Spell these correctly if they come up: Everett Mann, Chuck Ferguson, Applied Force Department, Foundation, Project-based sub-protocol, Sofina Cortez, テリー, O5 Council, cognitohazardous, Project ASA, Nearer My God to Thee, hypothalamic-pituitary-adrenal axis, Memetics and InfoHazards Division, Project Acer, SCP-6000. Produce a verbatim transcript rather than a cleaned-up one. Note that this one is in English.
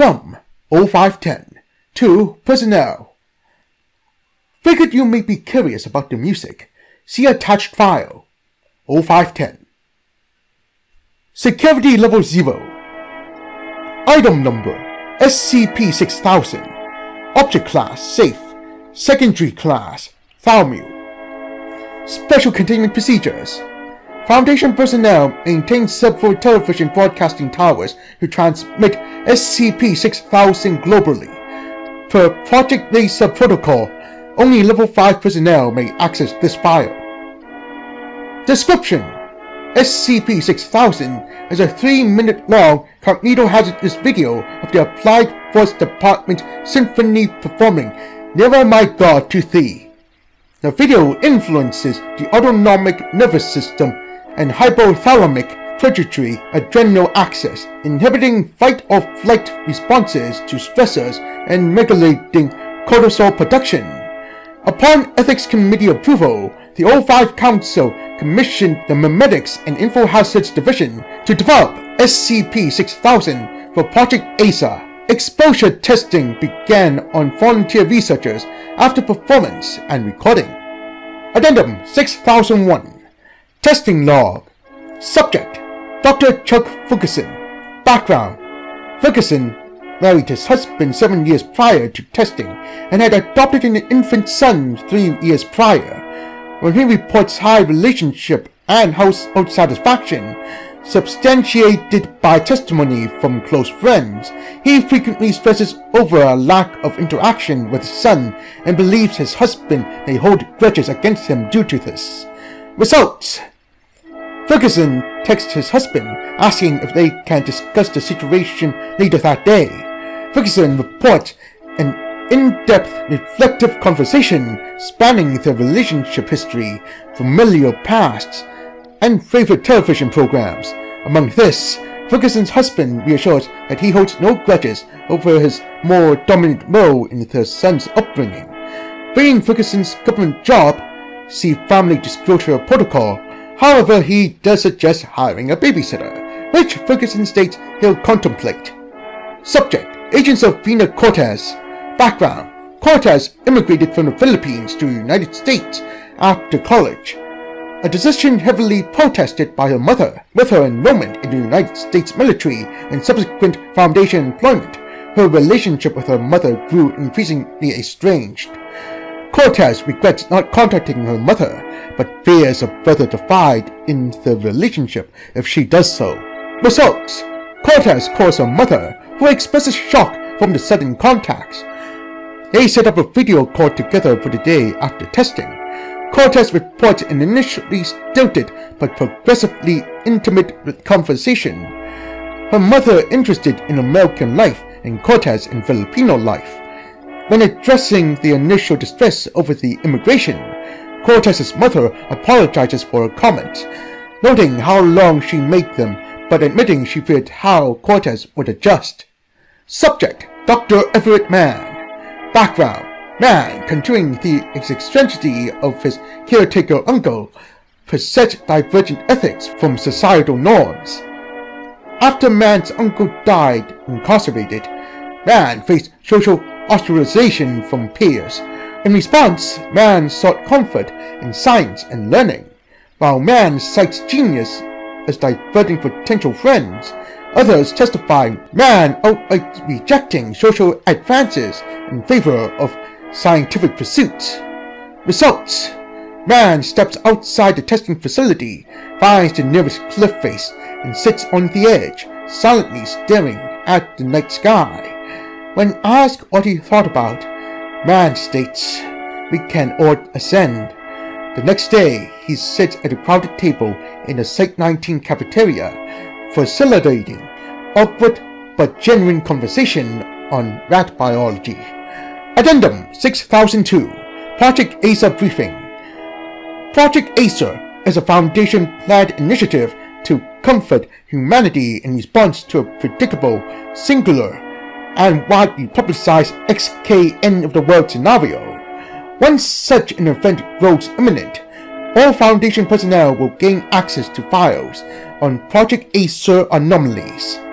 From O five ten to Personnel. Figured you may be curious about the music. See attached file. O five ten. Security Level zero. Item Number S C P six thousand. Object Class Safe. Secondary Class Thalamu. Special Containment Procedures. Foundation personnel maintain several television broadcasting towers to transmit S C P six thousand globally. Per Project-based sub-protocol, only Level five personnel may access this file. Description: S C P six thousand is a three minute long cognitohazardous video of the Applied Force Department symphony performing Nearer My God to Thee. The video influences the autonomic nervous system and hypothalamic-pituitary-adrenal axis, inhibiting fight-or-flight responses to stressors and regulating cortisol production. Upon Ethics Committee approval, the O five Council commissioned the Memetics and InfoHazards Division to develop S C P six thousand for Project A S A. Exposure testing began on volunteer researchers after performance and recording. Addendum six thousand one. Testing Log. Subject: Doctor Chuck Ferguson. Background: Ferguson married his husband seven years prior to testing and had adopted an infant son three years prior. When he reports high relationship and household satisfaction, substantiated by testimony from close friends, he frequently stresses over a lack of interaction with his son and believes his husband may hold grudges against him due to this. Results: Ferguson texts his husband asking if they can discuss the situation later that day. Ferguson reports an in-depth reflective conversation spanning their relationship history, familial pasts, and favorite television programs. Among this, Ferguson's husband reassures that he holds no grudges over his more dominant role in their son's upbringing. Being Ferguson's government job, see Family Disclosure Protocol, however, he does suggest hiring a babysitter, which Ferguson states he'll contemplate. Subject: Agent Sofina Cortez. Background: Cortez immigrated from the Philippines to the United States after college, a decision heavily protested by her mother. With her enrollment in the United States military and subsequent Foundation employment, her relationship with her mother grew increasingly estranged. Cortez regrets not contacting her mother, but fears a further divide in the relationship if she does so. Results: Cortez calls her mother, who expresses shock from the sudden contacts. They set up a video call together for the day after testing. Cortez reports an initially stilted but progressively intimate conversation. Her mother interested in American life and Cortez in Filipino life. When addressing the initial distress over the immigration, Cortez's mother apologizes for her comments, noting how long she made them but admitting she feared how Cortez would adjust. Subject: Doctor Everett Mann. Background: Mann, considering the eccentricity of his caretaker uncle, possessed divergent ethics from societal norms. After Mann's uncle died incarcerated, Mann faced social ostracization from peers. In response, Mann sought comfort in science and learning. While Mann cites genius as diverting potential friends, others testify Mann outright rejecting social advances in favor of scientific pursuits. Results: Mann steps outside the testing facility, finds the nearest cliff face, and sits on the edge, silently staring at the night sky. When asked what he thought about, Mann states, "We can all ascend." The next day, he sits at a crowded table in the Site nineteen cafeteria, facilitating awkward but genuine conversation on rat biology. Addendum six thousand two. Project Acer Briefing. Project Acer is a Foundation-led initiative to comfort humanity in response to a predictable, singular, and widely publicized X K N of the World Scenario. Once such an event grows imminent, all Foundation personnel will gain access to files on Project Acer anomalies.